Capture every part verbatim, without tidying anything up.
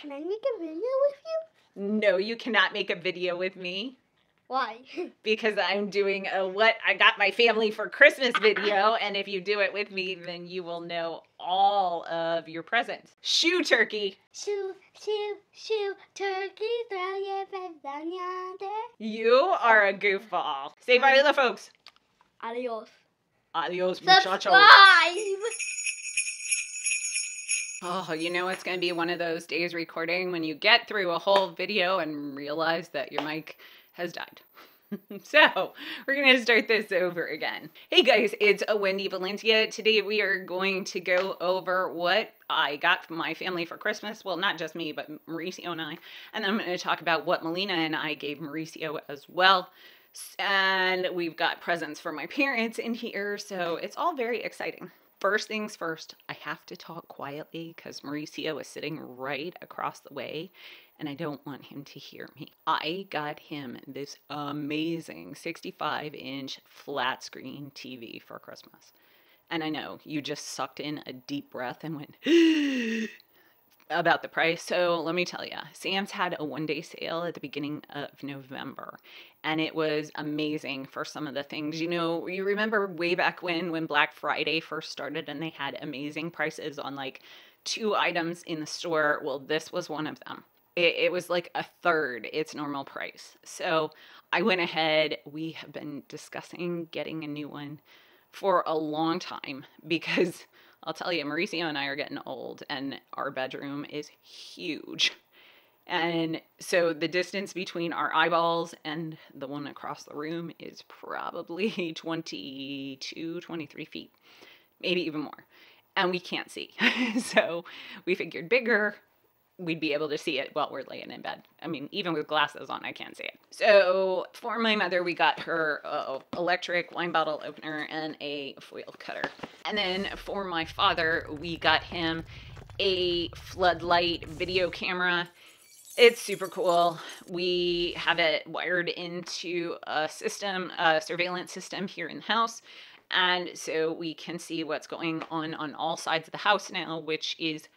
Can I make a video with you? No, you cannot make a video with me. Why? Because I'm doing a what I got my family for Christmas video, and if you do it with me, then you will know all of your presents. Shoo turkey. Shoo, shoo, shoo turkey, throw your presents down yonder. You are a goofball. Say bye to the folks. Adios. Adios, muchachos. Oh, you know, it's going to be one of those days recording when you get through a whole video and realize that your mic has died. So we're going to start this over again. Hey guys, it's Wendy Valencia. Today we are going to go over what I got from my family for Christmas. Well, not just me, but Mauricio and I. And then I'm going to talk about what Melina and I gave Mauricio as well. And we've got presents for my parents in here, so it's all very exciting. First things first, I have to talk quietly because Mauricio is sitting right across the way and I don't want him to hear me. I got him this amazing sixty-five inch flat screen T V for Christmas. And I know you just sucked in a deep breath and went about the price. So let me tell you, Sam's had a one day sale at the beginning of November and it was amazing for some of the things. You know, you remember way back when, when Black Friday first started and they had amazing prices on like two items in the store. Well, this was one of them. It, it was like a third its normal price. So I went ahead. We have been discussing getting a new one for a long time because I'll tell you, Mauricio and I are getting old and our bedroom is huge. And so the distance between our eyeballs and the one across the room is probably twenty-two, twenty-three feet, maybe even more. And we can't see. So we figured bigger, we'd be able to see it while we're laying in bed. I mean, even with glasses on, I can't see it. So for my mother, we got her uh, electric wine bottle opener and a foil cutter. And then for my father, we got him a floodlight video camera. It's super cool. We have it wired into a system, a surveillance system here in the house. And so we can see what's going on on all sides of the house now, which is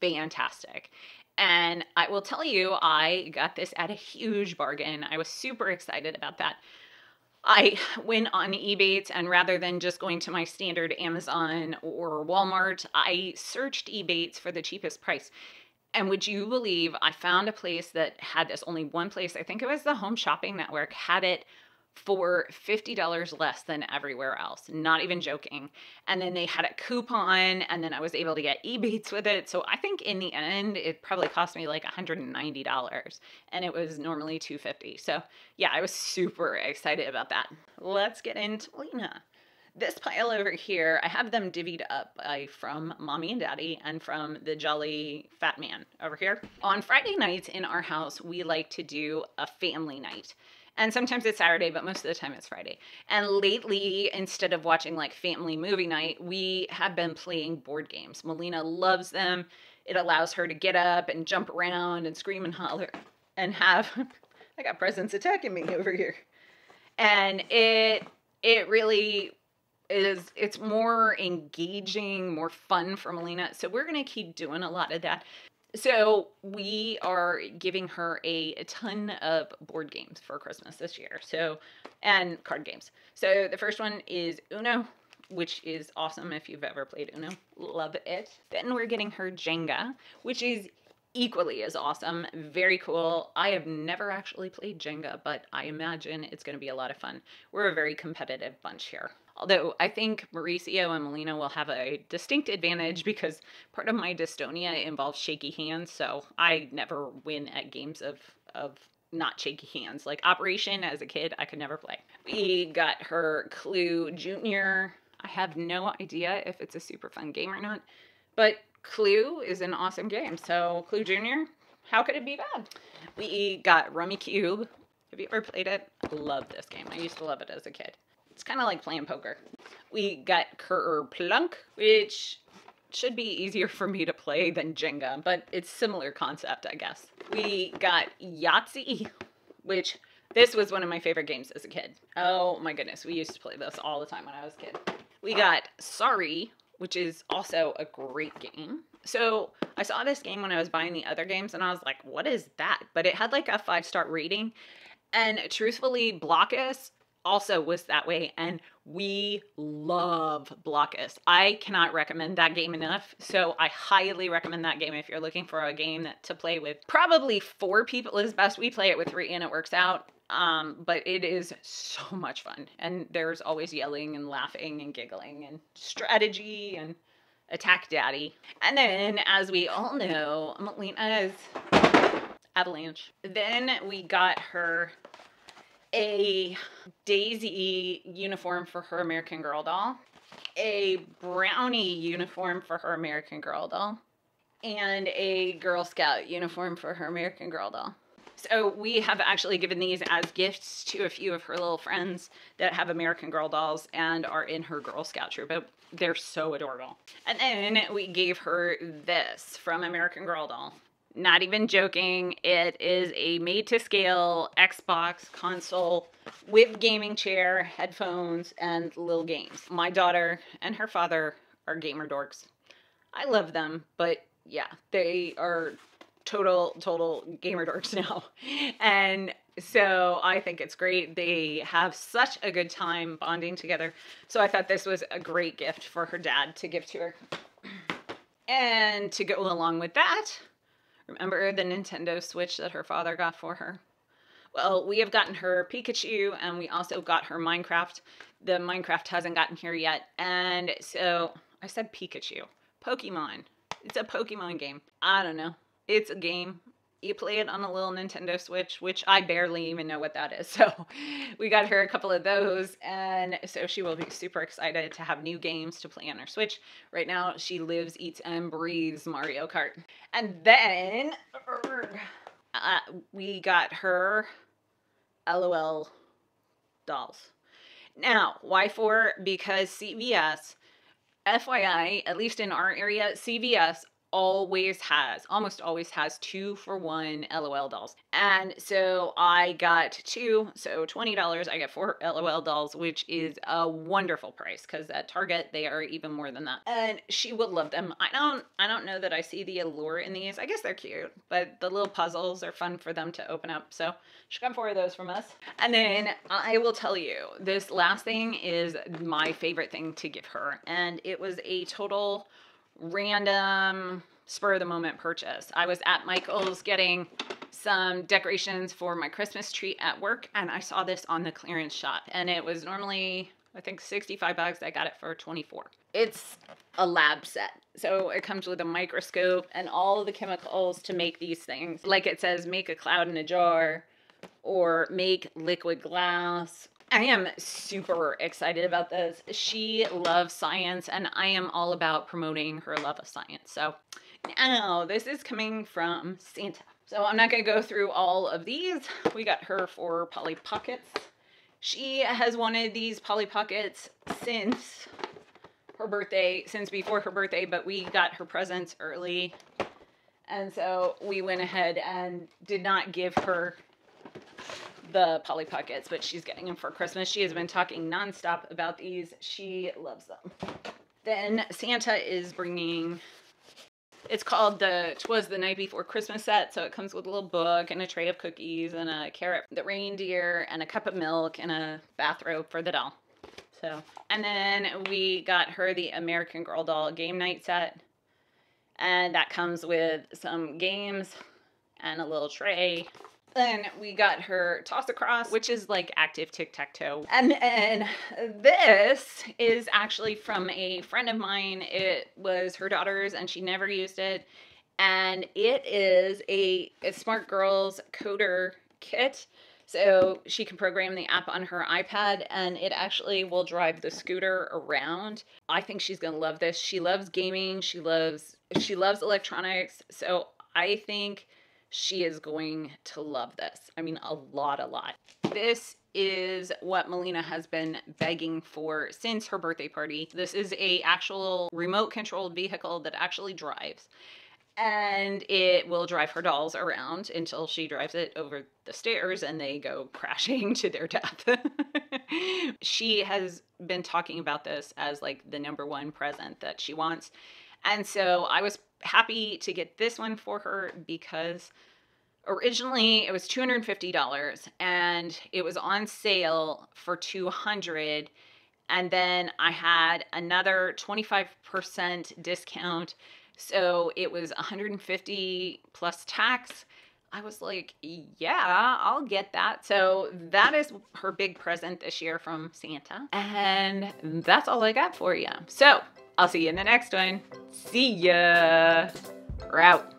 fantastic. And I will tell you, I got this at a huge bargain. I was super excited about that. I went on Ebates and rather than just going to my standard Amazon or Walmart, I searched Ebates for the cheapest price. And would you believe I found a place that had this, only one place, I think it was the Home Shopping Network, had it for fifty dollars less than everywhere else. Not even joking. And then they had a coupon and then I was able to get Ebates with it. So I think in the end, it probably cost me like one hundred ninety dollars and it was normally two hundred fifty dollars. So yeah, I was super excited about that. Let's get into Lena. This pile over here, I have them divvied up by from Mommy and Daddy and from the Jolly Fat Man over here. On Friday nights in our house, we like to do a family night. And sometimes it's Saturday, but most of the time it's Friday. And lately, instead of watching like family movie night, we have been playing board games. Melina loves them. It allows her to get up and jump around and scream and holler and have, I got presents attacking me over here. And it, it really is, it's more engaging, more fun for Melina. So we're going to keep doing a lot of that. So we are giving her a, a ton of board games for Christmas this year. So, and card games. So the first one is Uno, which is awesome if you've ever played Uno. Love it. Then we're getting her Jenga, which is equally as awesome. Very cool. I have never actually played Jenga, but I imagine it's going to be a lot of fun. We're a very competitive bunch here. Although I think Mauricio and Melina will have a distinct advantage because part of my dystonia involves shaky hands. So I never win at games of, of not shaky hands. Like Operation as a kid, I could never play. We got her Clue Junior I have no idea if it's a super fun game or not, but Clue is an awesome game. So Clue Junior, how could it be bad? We got Rummy Cube. Have you ever played it? I love this game. I used to love it as a kid. It's kind of like playing poker. We got Kerplunk, which should be easier for me to play than Jenga, but it's similar concept, I guess. We got Yahtzee, which this was one of my favorite games as a kid. Oh my goodness, we used to play this all the time when I was a kid. We got Sorry, which is also a great game. So I saw this game when I was buying the other games and I was like, what is that? But it had like a five-star rating. And truthfully, Blockus also was that way. And we love Blockus. I cannot recommend that game enough. So I highly recommend that game if you're looking for a game that, to play with probably four people is best. We play it with three and it works out. Um, but it is so much fun. And there's always yelling and laughing and giggling and strategy and attack daddy. And then, as we all know, Melina's avalanche. Then we got her a Daisy uniform for her American Girl doll, a Brownie uniform for her American Girl doll, and a Girl Scout uniform for her American Girl doll. So we have actually given these as gifts to a few of her little friends that have American Girl dolls and are in her Girl Scout troop. They're so adorable. And then we gave her this from American Girl doll. Not even joking, it is a made-to-scale Xbox console with gaming chair, headphones, and little games. My daughter and her father are gamer dorks. I love them, but yeah, they are total, total gamer dorks now. And so I think it's great. They have such a good time bonding together. So I thought this was a great gift for her dad to give to her. And to go along with that, remember the Nintendo Switch that her father got for her? Well, we have gotten her Pikachu and we also got her Minecraft. The Minecraft hasn't gotten here yet. And so I said Pikachu. Pokemon. It's a Pokemon game. I don't know. It's a game. You play it on a little Nintendo Switch, which I barely even know what that is. So we got her a couple of those. And so she will be super excited to have new games to play on her Switch. Right now, she lives, eats, and breathes Mario Kart. And then uh, we got her LOL dolls. Now, why for? Because C V S, F Y I, at least in our area, C V S always has, almost always has two for one LOL dolls. And so I got two, so twenty dollars, I got four LOL dolls, which is a wonderful price because at Target, they are even more than that. And she will love them. I don't, I don't know that I see the allure in these. I guess they're cute, but the little puzzles are fun for them to open up. So she got four of those from us. And then I will tell you, this last thing is my favorite thing to give her. And it was a total random spur of the moment purchase. I was at Michael's getting some decorations for my Christmas tree at work and I saw this on the clearance shop and it was normally I think sixty-five bucks. I got it for twenty-four. It's a lab set. So it comes with a microscope and all of the chemicals to make these things. Like it says, make a cloud in a jar or make liquid glass. I am super excited about this. She loves science and I am all about promoting her love of science. So now this is coming from Santa. So I'm not going to go through all of these. We got her for Polly Pockets. She has wanted these Polly Pockets since her birthday, since before her birthday, but we got her presents early. And so we went ahead and did not give her the Polly Pockets, but she's getting them for Christmas. She has been talking nonstop about these. She loves them. Then Santa is bringing, it's called the Twas the Night Before Christmas set. So it comes with a little book and a tray of cookies and a carrot, the reindeer and a cup of milk and a bathrobe for the doll. So, and then we got her the American Girl doll game night set. And that comes with some games and a little tray. Then we got her Toss Across, which is like active tic-tac-toe. And then this is actually from a friend of mine. It was her daughter's and she never used it. And it is a, a Smart Girls coder kit. So she can program the app on her iPad and it actually will drive the scooter around. I think she's gonna love this. She loves gaming. She loves, she loves electronics. So I think she is going to love this. I mean, a lot, a lot. This is what Melina has been begging for since her birthday party. This is a actual remote controlled vehicle that actually drives and it will drive her dolls around until she drives it over the stairs and they go crashing to their death. She has been talking about this as like the number one present that she wants. And so I was happy to get this one for her because originally it was two hundred fifty dollars and it was on sale for two hundred dollars. And then I had another twenty-five percent discount. So it was one hundred fifty dollars plus tax. I was like, yeah, I'll get that. So that is her big present this year from Santa. And that's all I got for you. So I'll see you in the next one. See ya. We're out.